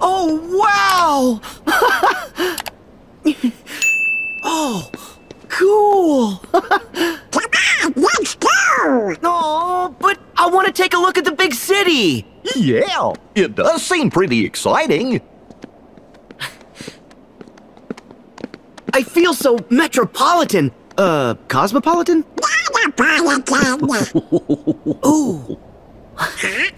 Oh, wow! Oh, cool! Come on, let's go! Oh, but I want to take a look at the big city! Yeah, it does seem pretty exciting. I feel so metropolitan. Cosmopolitan? Ooh. Huh?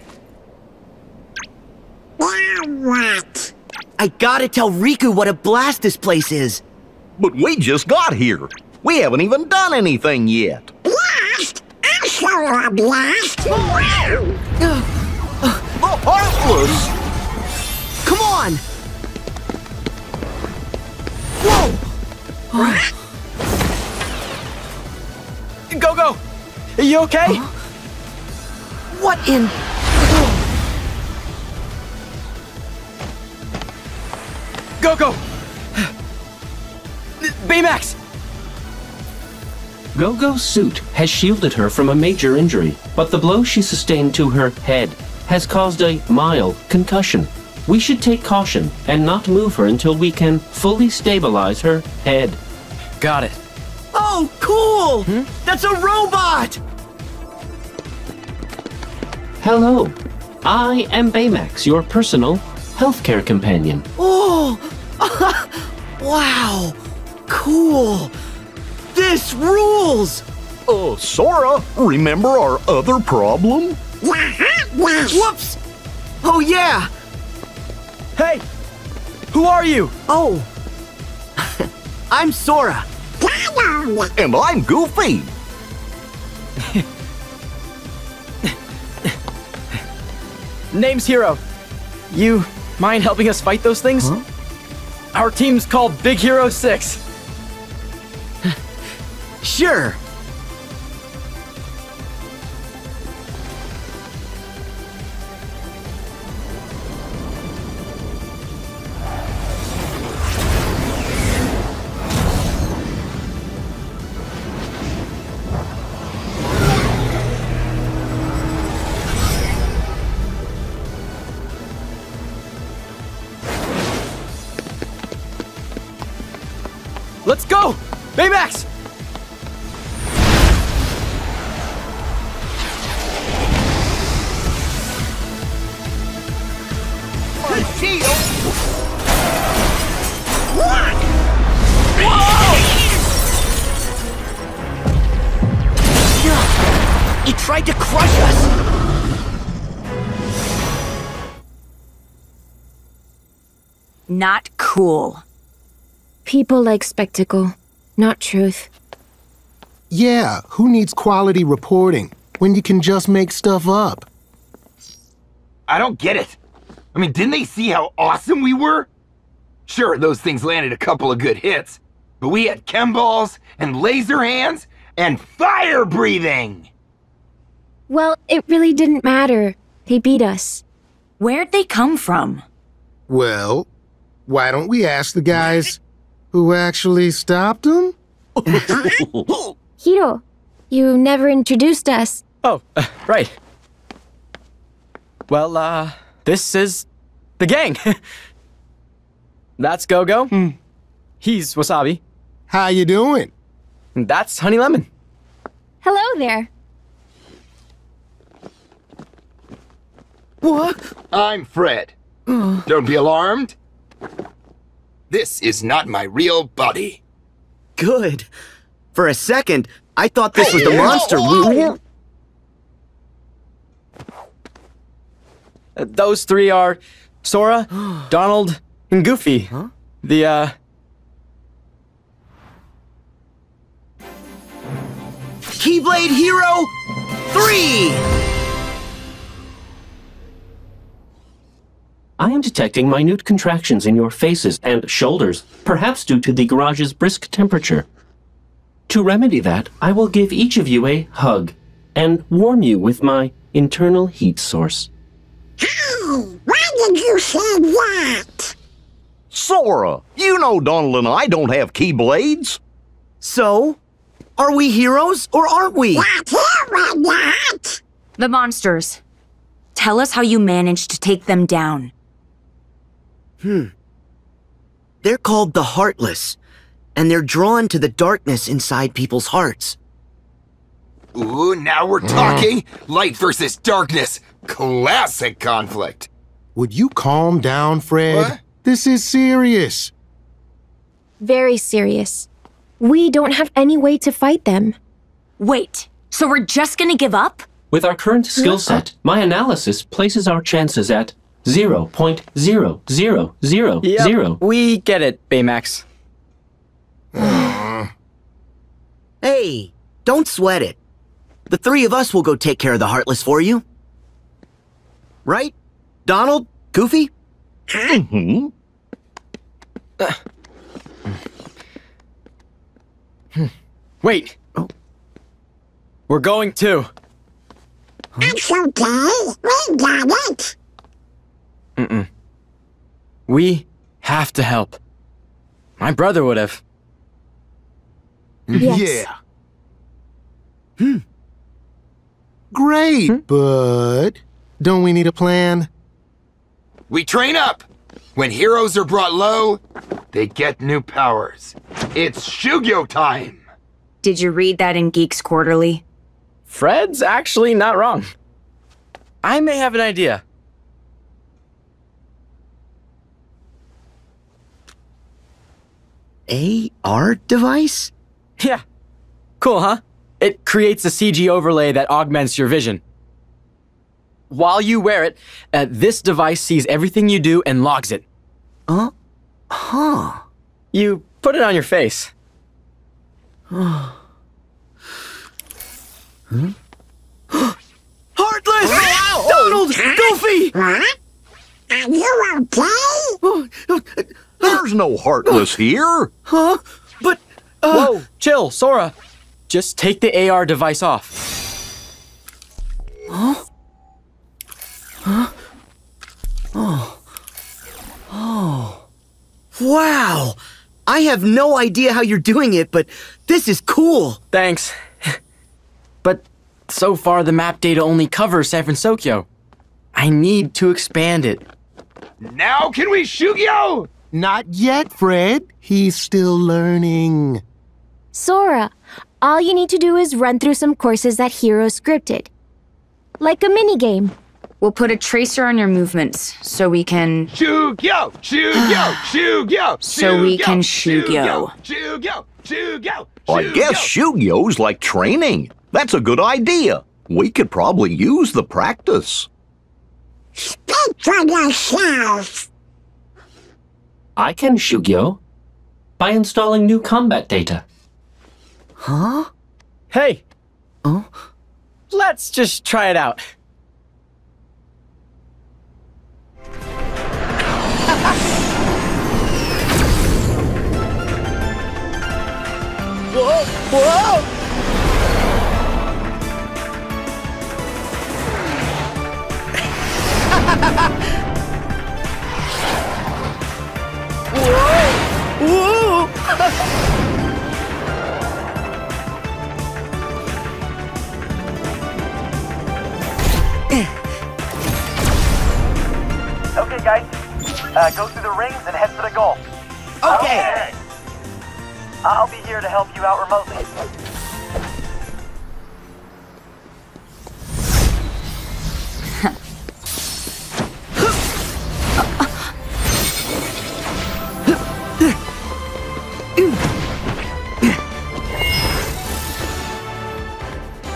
What? I gotta tell Riku what a blast this place is. But we just got here. We haven't even done anything yet. Blast? I saw a blast. The Heartless! Come on! Whoa! Go-Go! Are you okay? Huh? What in... Go-Go! Baymax! Go-Go's suit has shielded her from a major injury, but the blow she sustained to her head has caused a mild concussion. We should take caution and not move her until we can fully stabilize her head. Got it. Oh, cool! Hmm? That's a robot! Hello. I am Baymax, your personal healthcare companion. Oh! Wow! Cool! This rules! Sora, remember our other problem? Whoops! Oh, yeah! Hey! Who are you? Oh! I'm Sora. And I'm Goofy. Name's Hiro. You mind helping us fight those things? Huh? Our team's called Big Hero 6. Sure. Let's go! Baymax! Whoa! He tried to crush us! Not cool. People like spectacle, not truth. Yeah, who needs quality reporting when you can just make stuff up? I don't get it. I mean, didn't they see how awesome we were? Sure, those things landed a couple of good hits, but we had chem balls and laser hands and fire breathing! Well, it really didn't matter. They beat us. Where'd they come from? Well, why don't we ask the guys... who actually stopped him? Hiro, you never introduced us. Oh, right. Well, this is the gang. That's Go-Go. He's Wasabi. How you doing? And that's Honey Lemon. Hello there. What? I'm Fred. Don't be alarmed. This is not my real body. Good. For a second, I thought this was the monster. Those three are Sora, Donald, and Goofy. Huh? The, Keyblade Hero 3! I am detecting minute contractions in your faces and shoulders, perhaps due to the garage's brisk temperature. To remedy that, I will give each of you a hug and warm you with my internal heat source. Oh, why did you say that? Sora, you know Donald and I don't have keyblades. So, are we heroes or aren't we? What? The monsters. Tell us how you managed to take them down. They're called the Heartless, and they're drawn to the darkness inside people's hearts. Ooh, now we're talking! Light versus darkness! Classic conflict! Would you calm down, Fred? What? This is serious. Very serious. We don't have any way to fight them. Wait, so we're just gonna give up? With our current skill set, my analysis places our chances at 0.0000. We get it, Baymax. Hey, don't sweat it. The three of us will go take care of the Heartless for you. Right? Donald? Goofy? Wait. Oh. We're going too. It's okay. We got it. We have to help. My brother would have. Yes. Yeah. Great, but don't we need a plan? We train up! When heroes are brought low, they get new powers. It's Shugyo time! Did you read that in Geeks Quarterly? Fred's actually not wrong. I may have an idea. AR device? Yeah. Cool, huh? It creates a CG overlay that augments your vision. While you wear it, this device sees everything you do and logs it. You put it on your face. Heartless! Donald! Goofy! What? Are you okay? There's no Heartless here! Huh? But... Whoa, chill, Sora. Just take the AR device off. Huh? Huh? Oh. Oh. Wow! I have no idea how you're doing it, but this is cool! Thanks. But so far the map data only covers San Fransokyo. I need to expand it. Now can we Shugyo? Not yet, Fred. He's still learning. Sora, all you need to do is run through some courses that Hiro scripted. Like a minigame. We'll put a tracer on your movements, so we can... Shugyo! Shugyo! Shugyo! So we can Shugyo. Shugyo! Shugyo! I guess Shugyo's like training. That's a good idea. We could probably use the practice. Speak for yourself. I can Shugyo by installing new combat data. Huh? Hey! Huh? Let's just try it out. Whoa! Whoa! Whoa! Whoa! Okay, guys. Go through the rings and head for the goal. Okay. I'll be here to help you out remotely.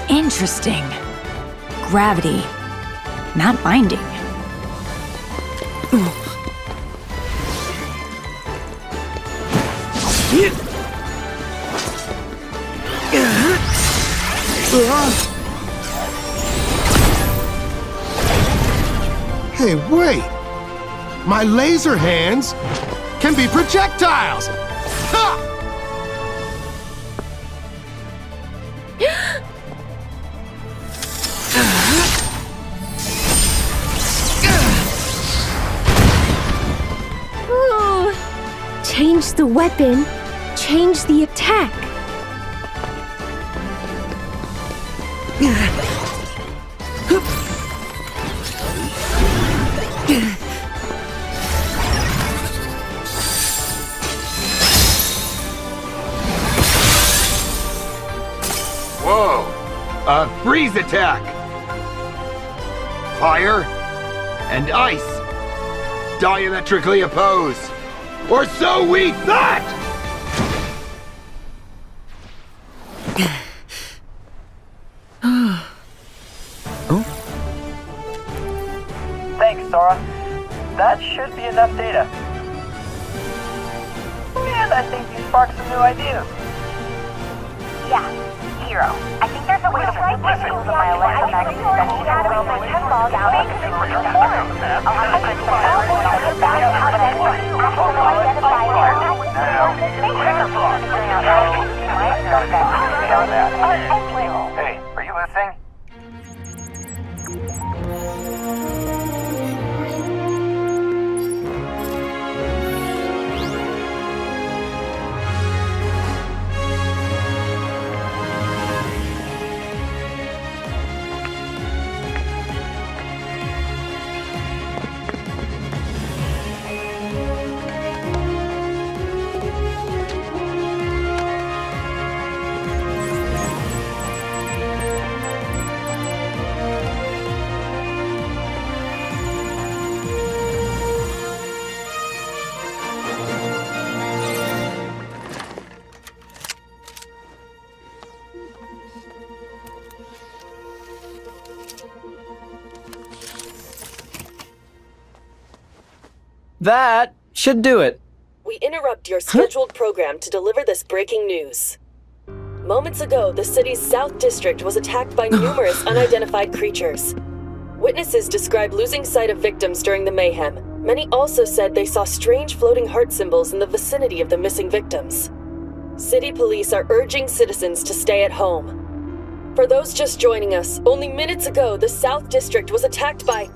Interesting. Gravity, not binding. Hey, wait! My laser hands can be projectiles! Ooh. Change the weapon, change the attack. freeze attack! Fire and ice diametrically opposed, or so we thought! Thanks, Sora. That should be enough data. And I think you sparked some new ideas. Yeah. I think there's a way to write this in the biological magazine that she's out of my temple down in the middle of the forest. I think the biological magazine that's out of the forest is actually identified there. Hey, are you listening? That should do it. We interrupt your scheduled program to deliver this breaking news. Moments ago, the city's South District was attacked by numerous unidentified creatures. Witnesses described losing sight of victims during the mayhem. Many also said they saw strange floating heart symbols in the vicinity of the missing victims. City police are urging citizens to stay at home. For those just joining us, only minutes ago, the South District was attacked by...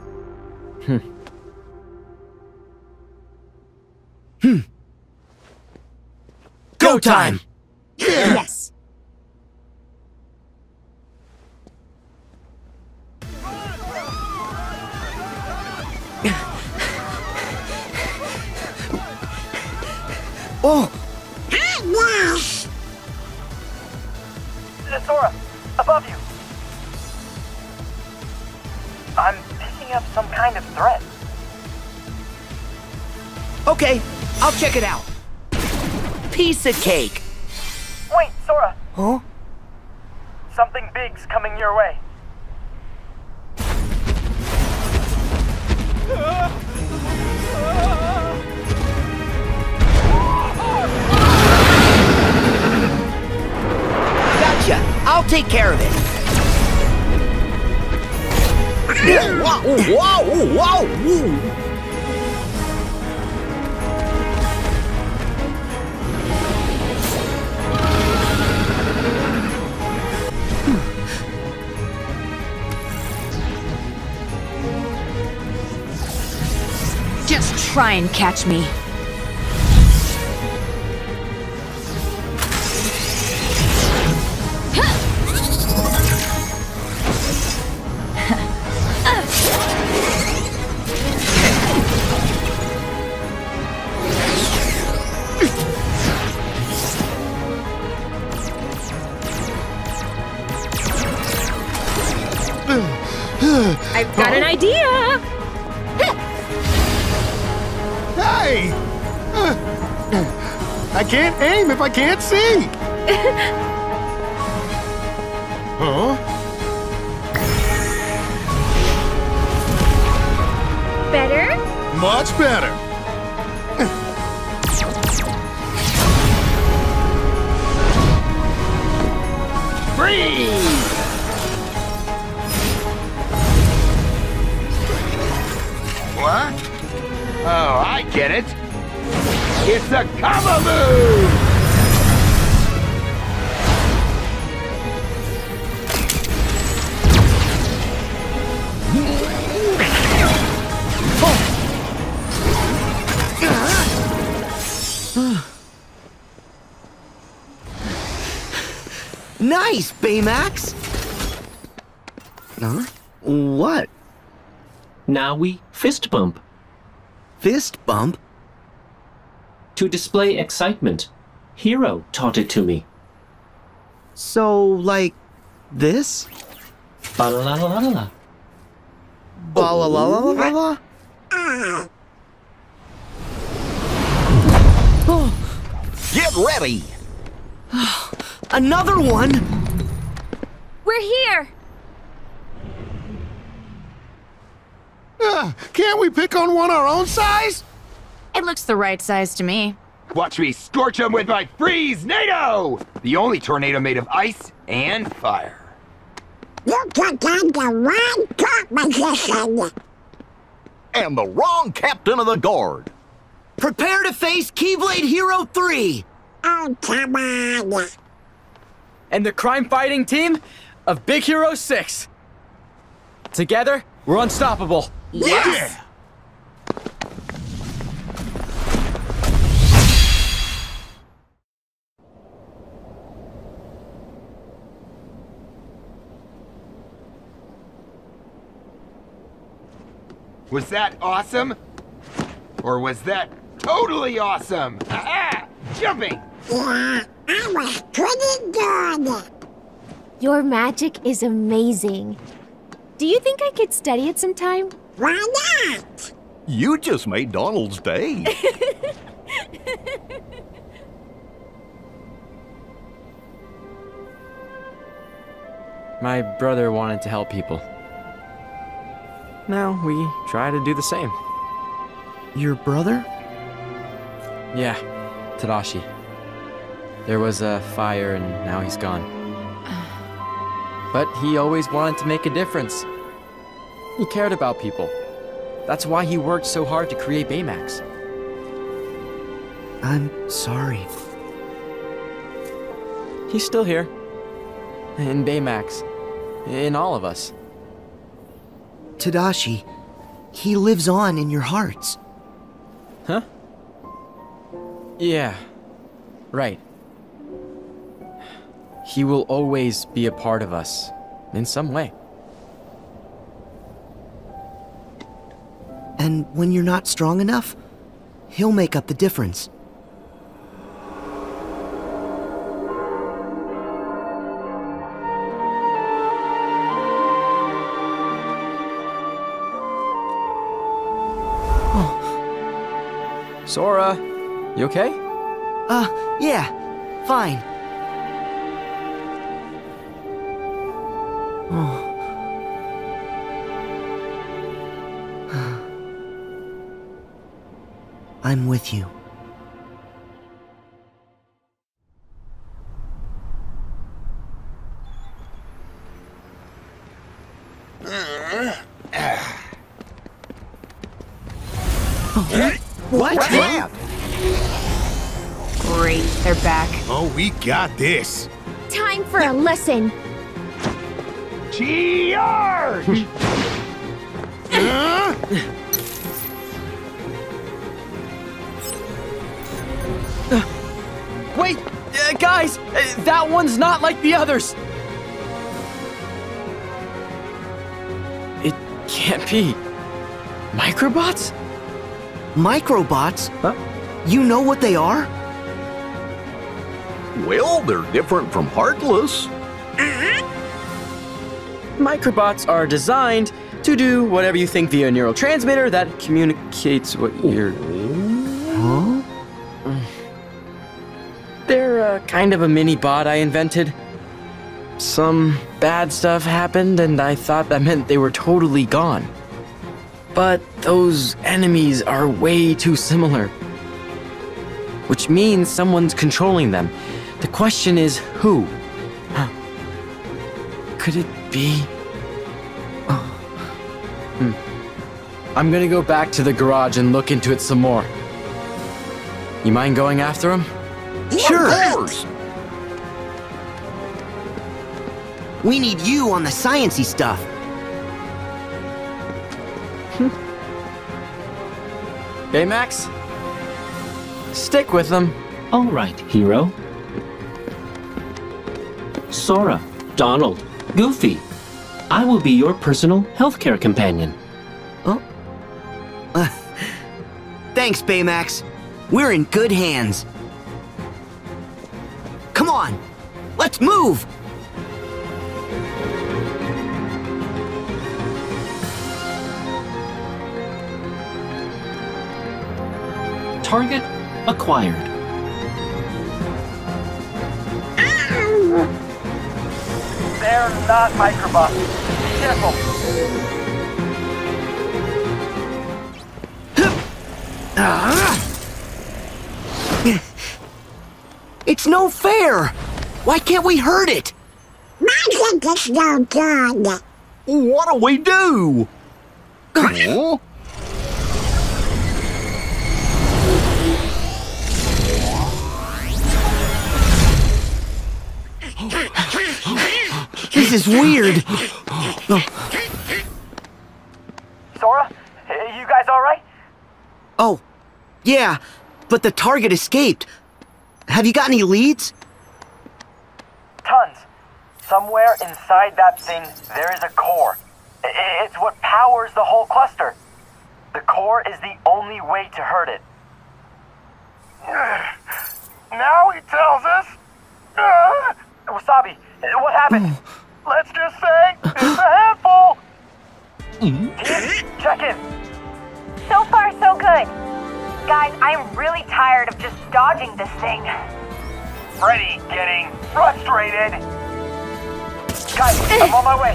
Go time! Yes! Oh! Sora, above you! I'm picking up some kind of threat. Okay, I'll check it out. Piece of cake. Wait, Sora. Huh? Something big's coming your way. Gotcha. I'll take care of it. Whoa, whoa, whoa, whoa. Try and catch me. I've got an idea! I can't aim if I can't see! Huh? Better? Much better! Freeze! What? Oh, I get it! It's a combo move! Nice, Baymax! Huh? What? Now we fist bump. Fist bump? To display excitement. Hiro taught it to me. So, like, this? Ba-la-la-la-la-la. Ba-la-la-la-la-la-la. Get ready! Another one! We're here! Can't we pick on one our own size? It looks the right size to me. Watch me scorch him with my freeze NATO! The only tornado made of ice and fire. You took on the wrong top magician. And the wrong captain of the guard. Prepare to face Keyblade Hero 3. Oh, come on. And the crime-fighting team of Big Hero 6. Together, we're unstoppable. Yes! Yeah! Was that awesome? Or was that totally awesome? Ah! Jumping! Yeah, I was pretty good. Your magic is amazing. Do you think I could study it sometime? Why not? You just made Donald's day. My brother wanted to help people. Now we try to do the same. Your brother? Yeah, Tadashi. There was a fire and now he's gone. But he always wanted to make a difference. He cared about people. That's why he worked so hard to create Baymax. I'm sorry. He's still here. In Baymax. In all of us. Tadashi, he lives on in your hearts. Huh? Yeah, right. He will always be a part of us, in some way. And when you're not strong enough, he'll make up the difference. Sora, you okay? Yeah, fine. Oh. I'm with you. We got this. Time for a lesson. Charge! Wait, guys, that one's not like the others. It can't be. Microbots? Microbots? Huh? You know what they are? Well, they're different from Heartless. Microbots are designed to do whatever you think via a neurotransmitter that communicates what you're... Huh? They're kind of a mini-bot I invented. Some bad stuff happened, and I thought that meant they were totally gone. But those enemies are way too similar. Which means someone's controlling them. The question is, who? Huh. Could it be? I'm gonna go back to the garage and look into it some more. You mind going after him? Sure! We need you on the sciencey stuff. Baymax? Stick with them. All right, Hiro. Sora, Donald, Goofy, I will be your personal healthcare companion. Oh. Thanks, Baymax. We're in good hands. Come on, let's move! Target acquired. Ow! They're not Microbots. Be careful. It's no fair! Why can't we hurt it? Microbots don't done. What do we do? Oh. This is weird. Sora, you guys all right? Oh, yeah, but the target escaped. Have you got any leads? Tons. Somewhere inside that thing, there is a core. It's what powers the whole cluster. The core is the only way to hurt it. Now he tells us... Wasabi, what happened? Let's just say it's a handful. Check in. So far, so good. Guys, I'm really tired of just dodging this thing. Freddy getting frustrated. Guys, I'm on my way.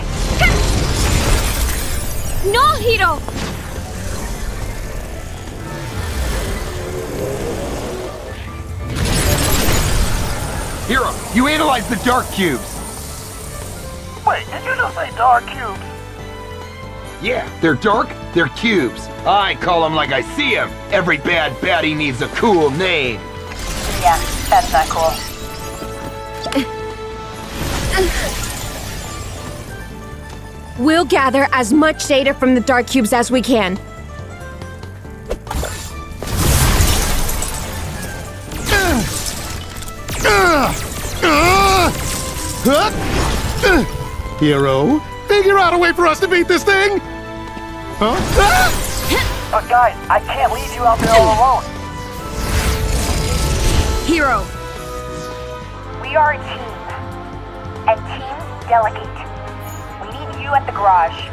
No, Hiro! Hiro, you analyzed the Dark Cubes! Wait, did you just say Dark Cubes? Yeah, they're dark, they're cubes. I call them like I see them. Every bad baddie needs a cool name. Yeah, that's not cool. We'll gather as much data from the Dark Cubes as we can. Hiro, figure out a way for us to beat this thing! Huh? But guys, I can't leave you out there all alone. Hiro, we are a team. And teams delegate. We need you at the garage.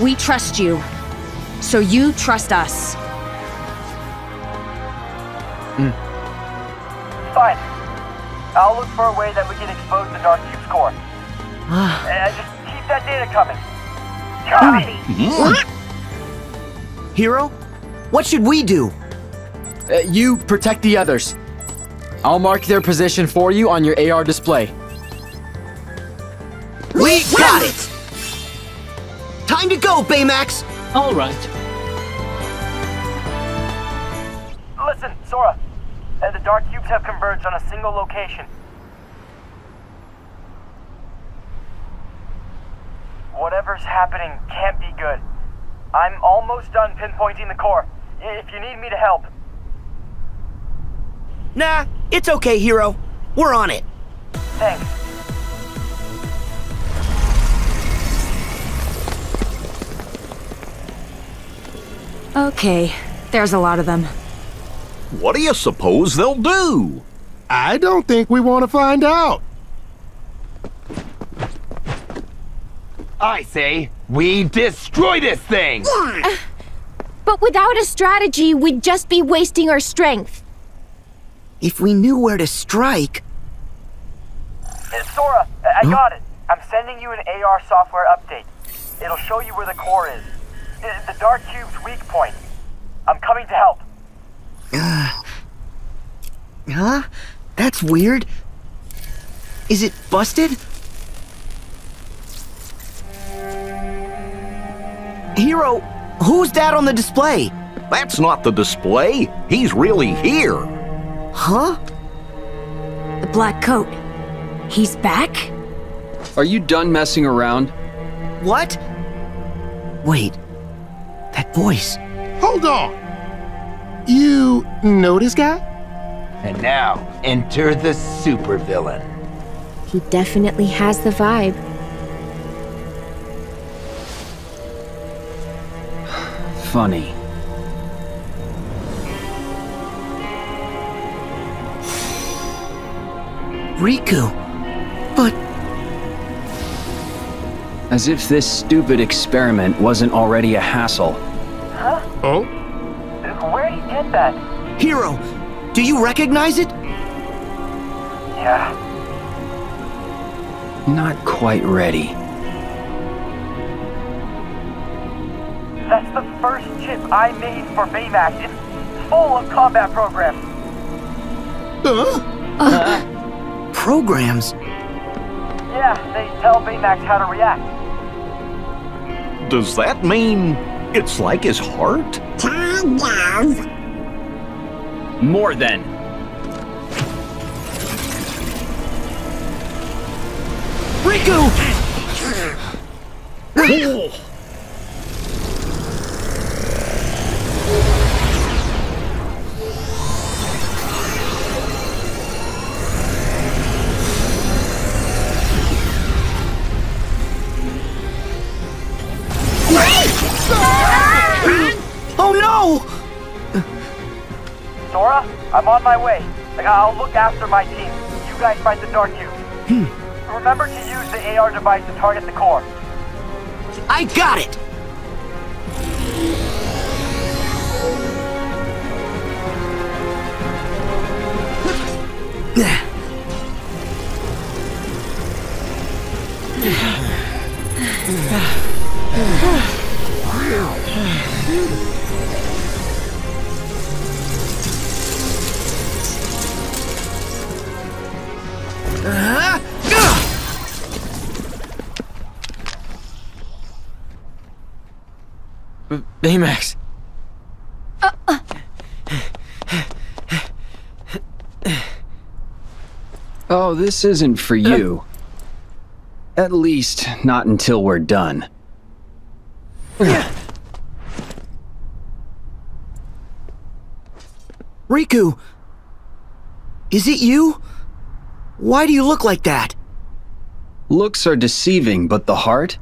We trust you, so you trust us. Fine. I'll look for a way that we can expose the Dark Cube's core. And just keep that data coming. Copy! Hiro, what should we do? You protect the others. I'll mark their position for you on your AR display. We got it! Time to go, Baymax! Alright. Listen, Sora. The Dark Cubes have converged on a single location. Whatever's happening can't be good. I'm almost done pinpointing the core. If you need me to help. Nah, it's okay, Hiro. We're on it. Thanks. Okay, there's a lot of them. What do you suppose they'll do? I don't think we want to find out. I say, we destroy this thing! But without a strategy, we'd just be wasting our strength. If we knew where to strike... Sora, I got it. I'm sending you an AR software update. It'll show you where the core is. The Dark Cube's weak point. I'm coming to help. Huh? That's weird. Is it busted? Hiro, who's that on the display? That's not the display. He's really here. Huh? The black coat. He's back? Are you done messing around? What? Wait. That voice. Hold on. You know this guy? And now, enter the supervillain. He definitely has the vibe. Funny. Riku, but... As if this stupid experiment wasn't already a hassle. Huh? Oh? Where he did that? Hiro, do you recognize it? Yeah. Not quite ready. That's the first chip I made for Baymax. It's full of combat programs. Huh? Programs? Yeah, they tell Baymax how to react. Does that mean it's like his heart? Kind of. More than. Riku! Oh. Sora, I'm on my way. I'll look after my team. You guys find the Dark Cube. Remember to use the AR device to target the core. I got it! Baymax. Oh, this isn't for you. At least, not until we're done. Riku! Is it you? Why do you look like that? Looks are deceiving, but the heart?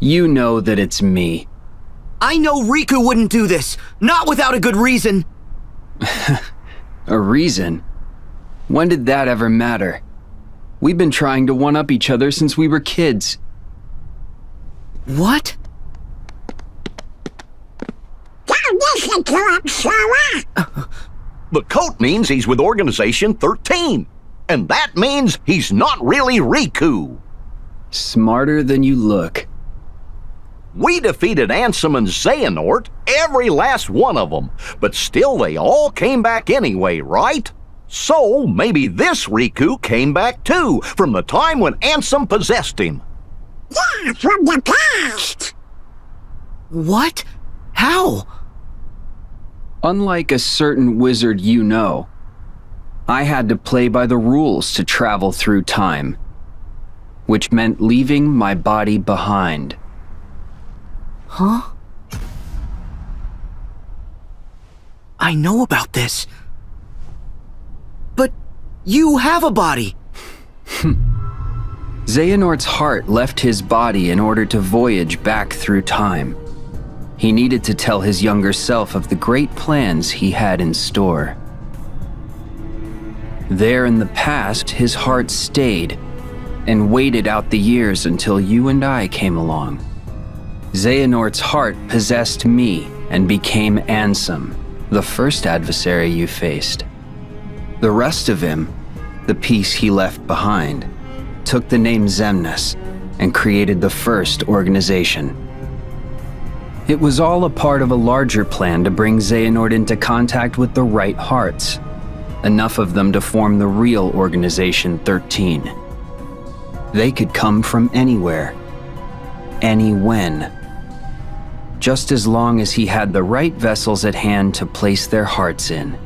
You know that it's me. I know Riku wouldn't do this, not without a good reason. A reason? When did that ever matter? We've been trying to one-up each other since we were kids. What? The coat means he's with Organization XIII, and that means he's not really Riku. Smarter than you look. We defeated Ansem and Xehanort, every last one of them, but still they all came back anyway, right? So maybe this Riku came back too, from the time when Ansem possessed him. Yeah, from the past! What? How? Unlike a certain wizard you know, I had to play by the rules to travel through time, which meant leaving my body behind. Huh? I know about this. But you have a body. Xehanort's heart left his body in order to voyage back through time. He needed to tell his younger self of the great plans he had in store. There in the past, his heart stayed and waited out the years until you and I came along. Xehanort's heart possessed me and became Ansem, the first adversary you faced. The rest of him, the piece he left behind, took the name Xemnas and created the first organization. It was all a part of a larger plan to bring Xehanort into contact with the right hearts, enough of them to form the real Organization XIII. They could come from anywhere, any when. Just as long as he had the right vessels at hand to place their hearts in.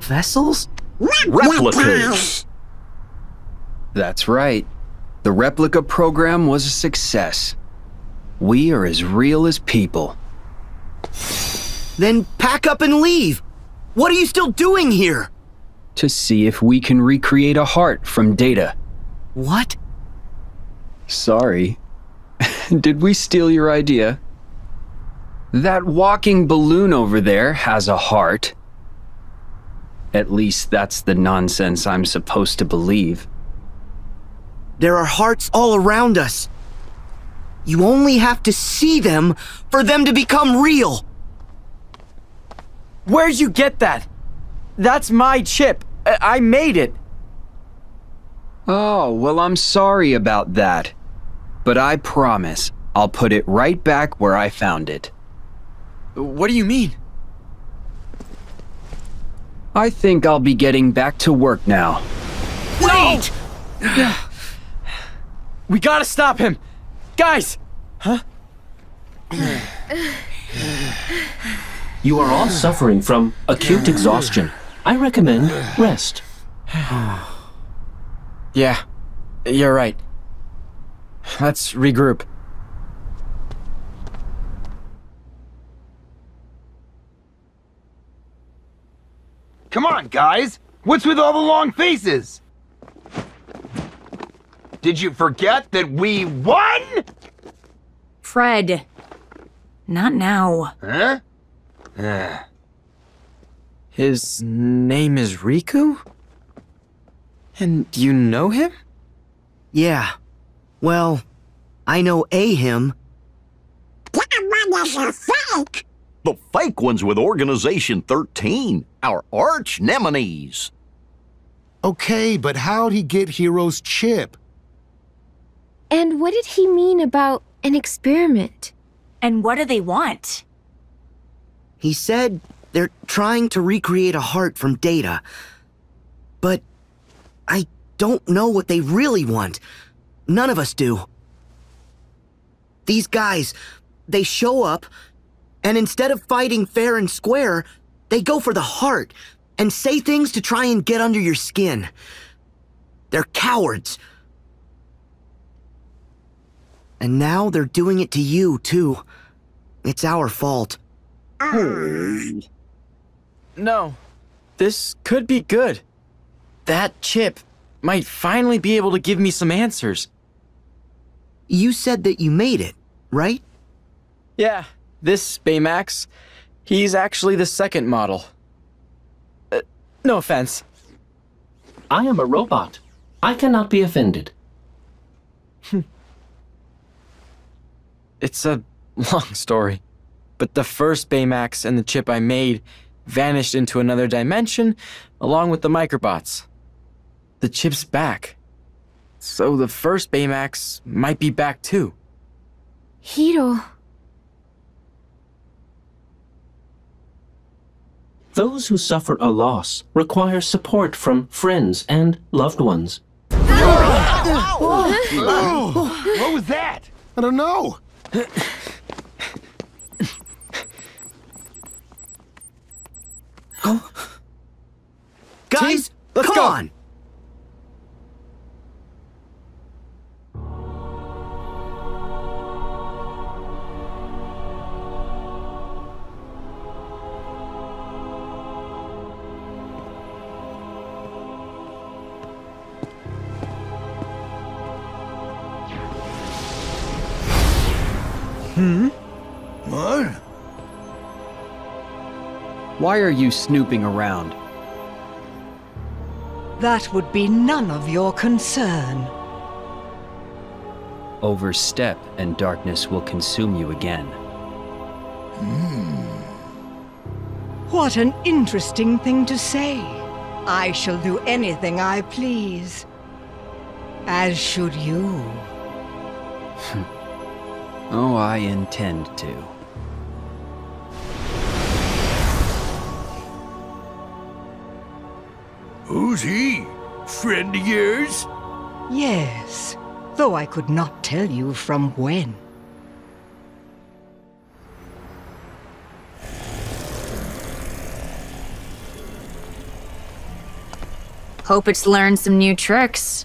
Vessels? Replicas! That's right. The replica program was a success. We are as real as people. Then pack up and leave! What are you still doing here? To see if we can recreate a heart from data. What? Sorry. Did we steal your idea? That walking balloon over there has a heart. At least that's the nonsense I'm supposed to believe. There are hearts all around us. You only have to see them for them to become real. Where'd you get that? That's my chip. I made it. Oh, well, I'm sorry about that. But I promise I'll put it right back where I found it. What do you mean? I think I'll be getting back to work now. Wait! No! We gotta stop him! Guys! Huh? You are all suffering from acute exhaustion. I recommend rest. Yeah, you're right. Let's regroup. Come on, guys! What's with all the long faces? Did you forget that we won? Fred, not now. Huh? His name is Riku? And you know him? Yeah. Well, I know him. The fake one's with Organization XIII, our arch-nemesis. Okay, but how'd he get Hero's chip? And what did he mean about an experiment? And what do they want? He said they're trying to recreate a heart from data. But I don't know what they really want. None of us do. These guys, they show up, and instead of fighting fair and square, they go for the heart and say things to try and get under your skin. They're cowards. And now they're doing it to you, too. It's our fault. No, this could be good. That chip might finally be able to give me some answers. You said that you made it, right? Yeah, this Baymax. He's actually the second model. No offense. I am a robot. I cannot be offended. It's a long story, but the first Baymax and the chip I made vanished into another dimension along with the Microbots. The chip's back, so the first Baymax might be back too. Hiro. Those who suffer a loss require support from friends and loved ones. Ow! Ow! Ow! Oh! What was that? I don't know. Guys, let's go on. What? Why are you snooping around? That would be none of your concern. Overstep and darkness will consume you again. What an interesting thing to say. I shall do anything I please. As should you. Oh, I intend to. Who's he? Friend of yours? Yes, though I could not tell you from when. Hope it's learned some new tricks.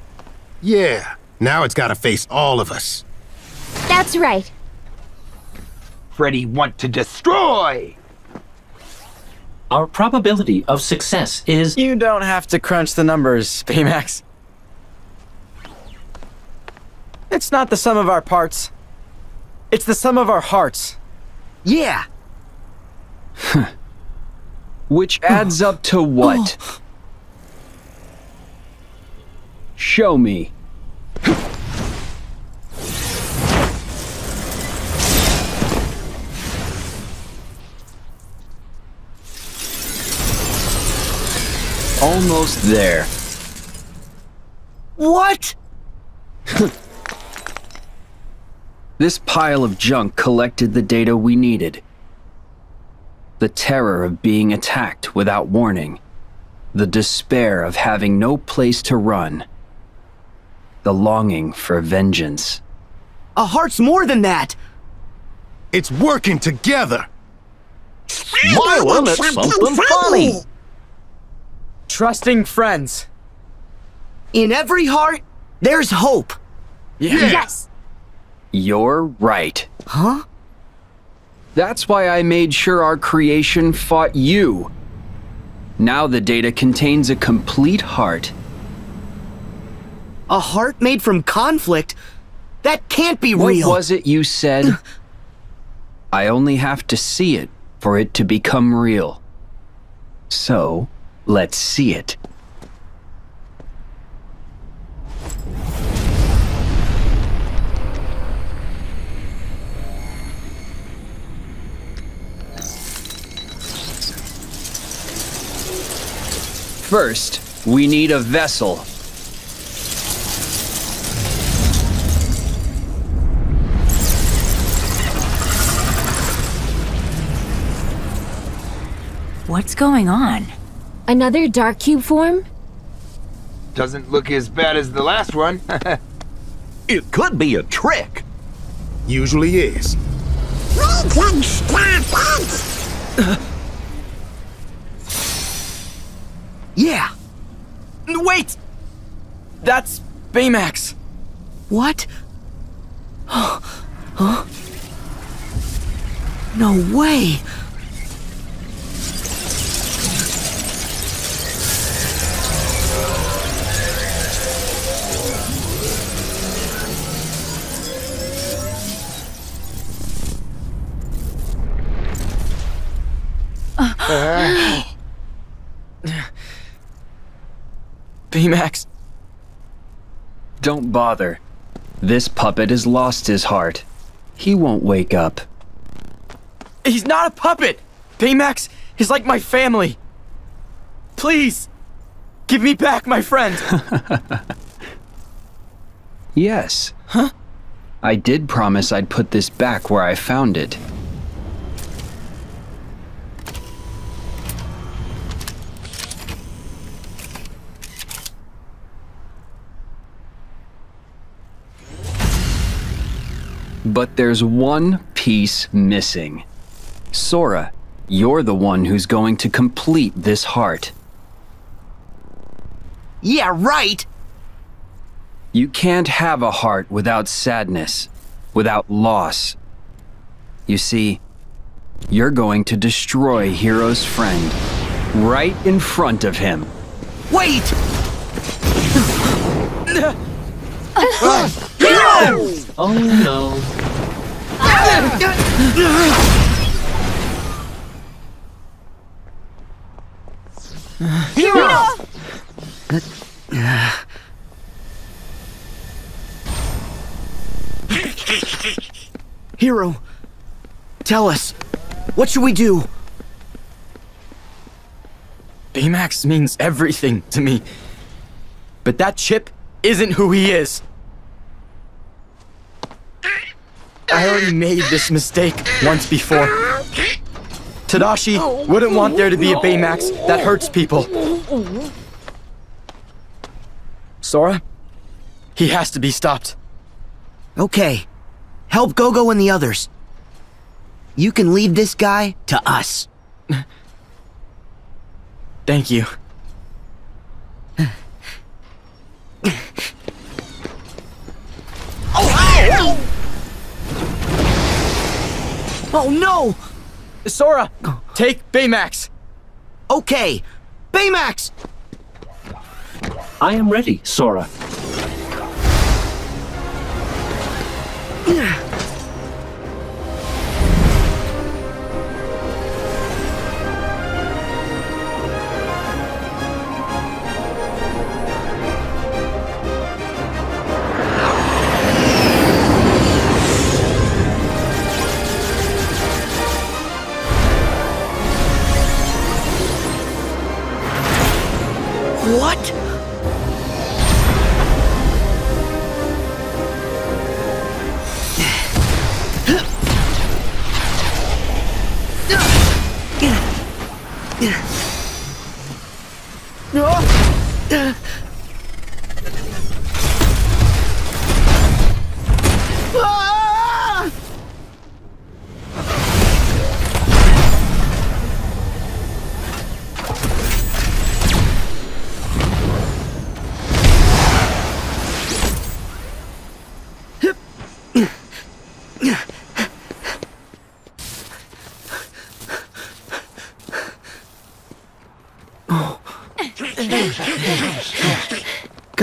Yeah, now it's gotta face all of us. That's right. Freddy want to destroy! Our probability of success is... You don't have to crunch the numbers, Baymax. It's not the sum of our parts. It's the sum of our hearts. Yeah! Which adds up to what? Show me. almost there. What? This pile of junk collected the data we needed. The terror of being attacked without warning. The despair of having no place to run. The longing for vengeance. A heart's more than that! It's working together! Mylan, it's something funny! Trusting friends. In every heart, there's hope! Yeah. Yes! You're right. Huh? That's why I made sure our creation fought you. Now the data contains a complete heart. A heart made from conflict? That can't be real! What was it you said? I only have to see it for it to become real. So, let's see it. First, we need a vessel. What's going on? Another Dark Cube form? Doesn't look as bad as the last one. It could be a trick. Usually is. We can stop it! Yeah! Wait! That's Baymax! What? Huh? No way! Baymax. Don't bother. This puppet has lost his heart. He won't wake up. He's not a puppet! Baymax is like my family. Please, give me back my friend. Yes. Huh? I did promise I'd put this back where I found it. But there's one piece missing. Sora, you're the one who's going to complete this heart. Yeah, right! You can't have a heart without sadness, without loss. You see, you're going to destroy Hiro's friend, right in front of him. Wait! Hiro! Oh no. Hiro! Hiro, tell us, what should we do? Baymax means everything to me, but that chip isn't who he is. I already made this mistake once before. Tadashi wouldn't want there to be a Baymax that hurts people. Sora, he has to be stopped. Okay. Help Go-Go and the others. You can leave this guy to us. Thank you. Oh no! Sora, take Baymax! Okay! Baymax! I am ready, Sora.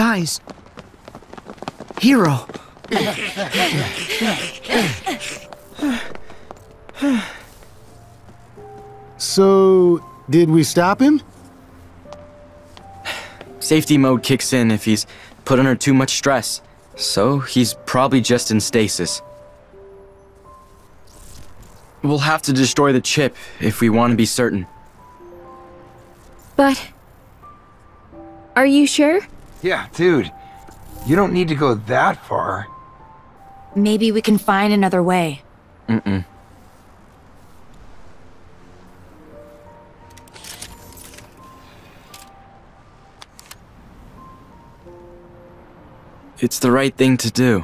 Guys... Hiro! So... did we stop him? Safety mode kicks in if he's put under too much stress. So, he's probably just in stasis. We'll have to destroy the chip if we want to be certain. But... are you sure? Yeah, dude. You don't need to go that far. Maybe we can find another way. Mm-mm. It's the right thing to do.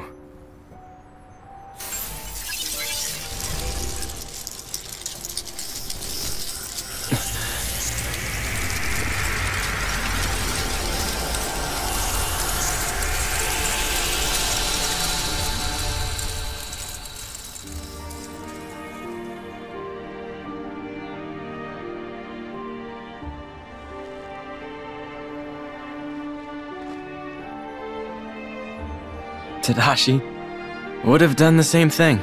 Tadashi would have done the same thing.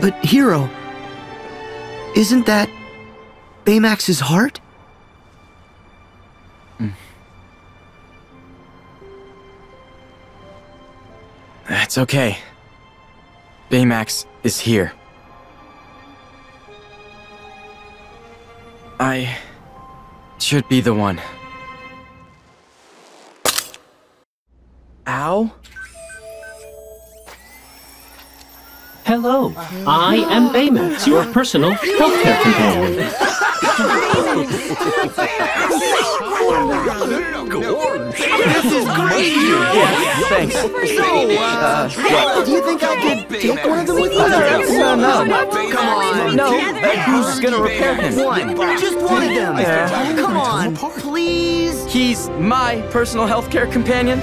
But Hiro, isn't that Baymax's heart? It's okay. Baymax is here. I should be the one. Ow. Hello, I am Baymax, your personal healthcare companion. This is great! Yeah, thanks. Do you think I could take one of them with me? No. Come on. No, who's gonna repair him? One. Just one of them. Come on, please. He's my personal healthcare companion.